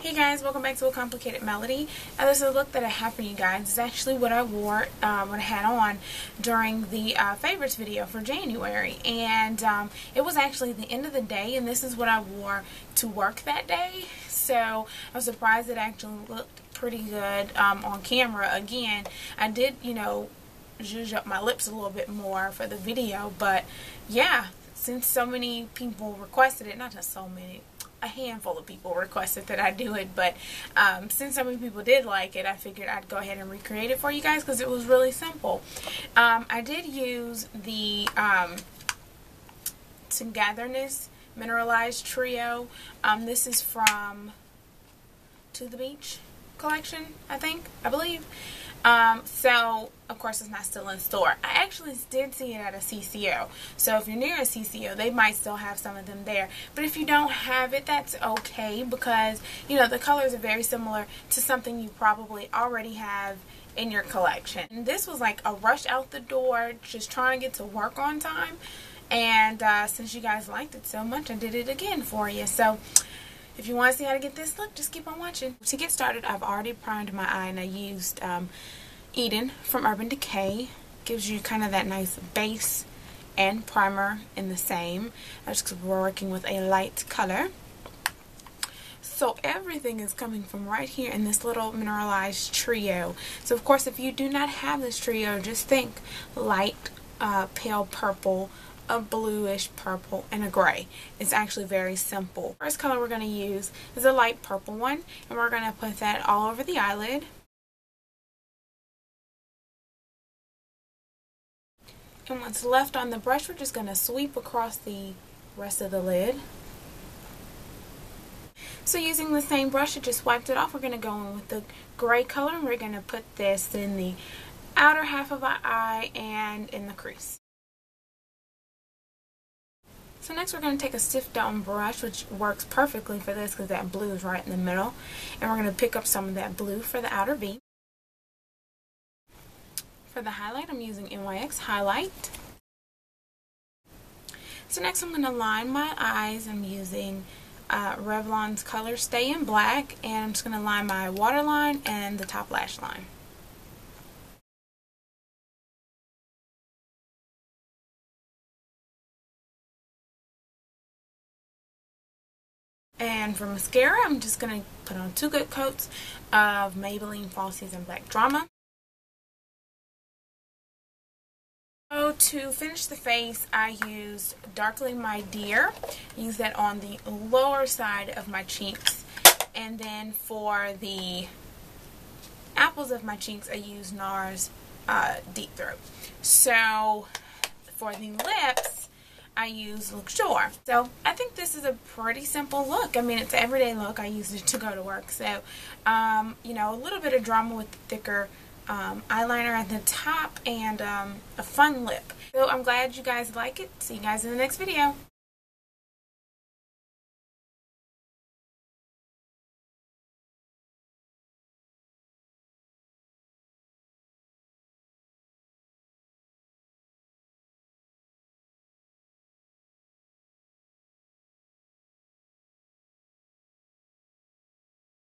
Hey guys, welcome back to A Complicated Melody. And this is a look that I have for you guys. It's actually what I wore, what I had on during the favorites video for January. And it was actually the end of the day, and this is what I wore to work that day. So I was surprised it actually looked pretty good on camera. Again, I did, you know, zhuzh up my lips a little bit more for the video, but yeah, since so many people requested it, not just so many, a handful of people requested that I do it, but since so many people did like it, I figured I'd go ahead and recreate it for you guys because it was really simple. I did use the Togetherness Mineralized Trio. This is from To the Beach collection, I believe. So of course it's not still in store. I actually did see it at a CCO, so if you're near a CCO they might still have some of them there, but if you don't have it, that's okay, because you know the colors are very similar to something you probably already have in your collection. And this was like a rush out the door, just trying to get to work on time, and since you guys liked it so much, I did it again for you. So if you want to see how to get this look, just keep on watching. To get started, I've already primed my eye, and I used Eden from Urban Decay. Gives you kind of that nice base and primer in the same. That's because we're working with a light color. So everything is coming from right here in this little mineralized trio. So of course, if you do not have this trio, just think light, pale purple, a bluish purple, and a gray. It's actually very simple. First color we're going to use is a light purple one, and we're going to put that all over the eyelid. And what's left on the brush, we're just going to sweep across the rest of the lid. So using the same brush that just wiped it off, we're going to go in with the gray color, and we're going to put this in the outer half of our eye and in the crease. So next we're going to take a stiff down brush, which works perfectly for this because that blue is right in the middle. And we're going to pick up some of that blue for the outer V. For the highlight, I'm using NYX Highlight. So next I'm going to line my eyes. I'm using Revlon's ColorStay in black. And I'm just going to line my waterline and the top lash line. And for mascara, I'm just going to put on two good coats of Maybelline, Falsies, and Black Drama. So to finish the face, I used Darkling My Dear. Use that on the lower side of my cheeks. And then for the apples of my cheeks, I used NARS Deep Throat. So for the lips, I use Look Shore. So I think this is a pretty simple look. I mean, it's an everyday look. I use it to go to work. So, you know, a little bit of drama with the thicker eyeliner at the top and a fun lip. So I'm glad you guys like it. See you guys in the next video.